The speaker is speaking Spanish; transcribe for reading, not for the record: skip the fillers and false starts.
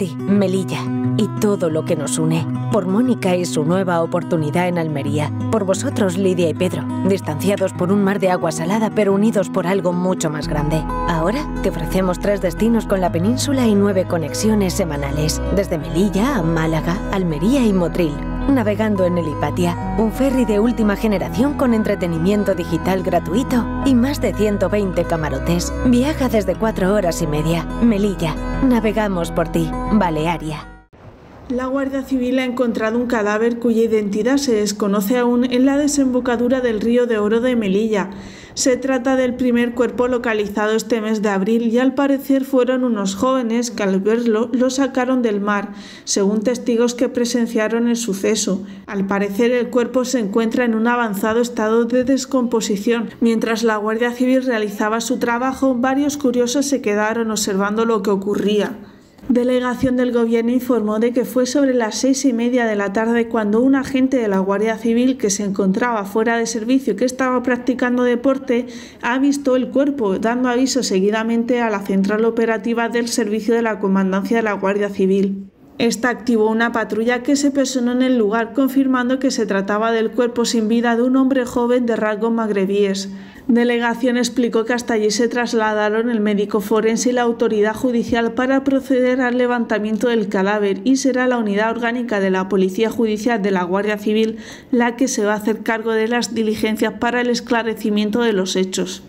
ti, Melilla, y todo lo que nos une. Por Mónica y su nueva oportunidad en Almería. Por vosotros, Lidia y Pedro, distanciados por un mar de agua salada, pero unidos por algo mucho más grande. Ahora te ofrecemos 3 destinos con la península y 9 conexiones semanales, desde Melilla a Málaga, Almería y Motril. Navegando en el Ipatia, un ferry de última generación con entretenimiento digital gratuito y más de 120 camarotes. Viaja desde 4 horas y media. Melilla, navegamos por ti. Balearia. La Guardia Civil ha encontrado un cadáver cuya identidad se desconoce aún en la desembocadura del río de Oro de Melilla. Se trata del primer cuerpo localizado este mes de abril y al parecer fueron unos jóvenes que al verlo lo sacaron del mar, según testigos que presenciaron el suceso. Al parecer el cuerpo se encuentra en un avanzado estado de descomposición. Mientras la Guardia Civil realizaba su trabajo, varios curiosos se quedaron observando lo que ocurría. Delegación del Gobierno informó de que fue sobre las 6:30 de la tarde cuando un agente de la Guardia Civil que se encontraba fuera de servicio y que estaba practicando deporte avistó el cuerpo, dando aviso seguidamente a la central operativa del servicio de la Comandancia de la Guardia Civil. Esta activó una patrulla que se personó en el lugar, confirmando que se trataba del cuerpo sin vida de un hombre joven de rasgos magrebíes. Delegación explicó que hasta allí se trasladaron el médico forense y la autoridad judicial para proceder al levantamiento del cadáver, y será la unidad orgánica de la Policía Judicial de la Guardia Civil la que se va a hacer cargo de las diligencias para el esclarecimiento de los hechos.